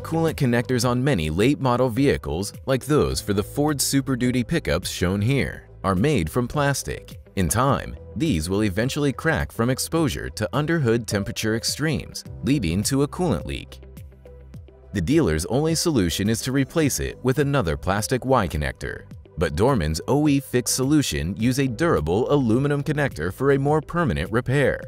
the coolant connectors on many late-model vehicles, like those for the Ford Super Duty pickups shown here, are made from plastic. In time, these will eventually crack from exposure to underhood temperature extremes, leading to a coolant leak. The dealer's only solution is to replace it with another plastic Y connector, but Dorman's OE Fix solution uses a durable aluminum connector for a more permanent repair.